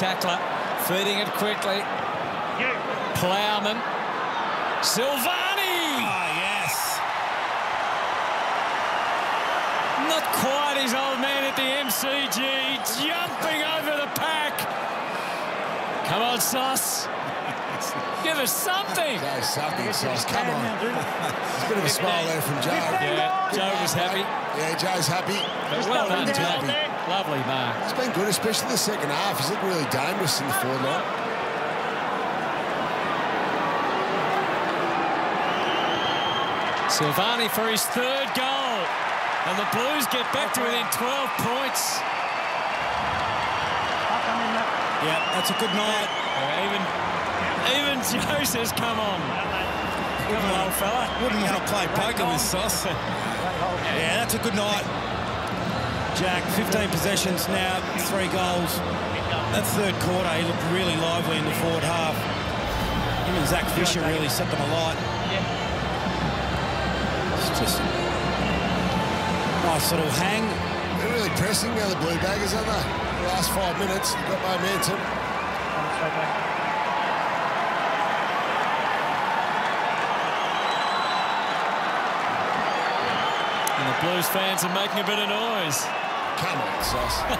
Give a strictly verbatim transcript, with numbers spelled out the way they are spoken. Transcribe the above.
Tackler, feeding it quickly. Yeah. Plowman. Silvagni! Oh, yes. Not quite his old man at the M C G. Jumping over the pack. Come on, Sauce. Give us something. That is something, Sauce. Come on. There's a bit of a smile there from Joe. Yeah, Joe was happy. Yeah, Joe's happy. But well done, Joe. Lovely mark. It's been good, especially the second half. He's looked really dangerous in the forward line. Silvagni for his third goal. And the Blues get back to within twelve points. Yeah, that's a good night. Yeah, even, even Joe says, come on. Come on, old fella. Wouldn't want to play poker with Sauce. Yeah, that's a good night. Jack, fifteen possessions now, three goals. That third quarter, he looked really lively in the forward half. Him and Zach Fisher really set them alight. It's just a nice little hang. They're really pressing now, the Blue Baggers, aren't they? The last five minutes, they've got momentum. And the Blues fans are making a bit of noise. Come on, Sauce.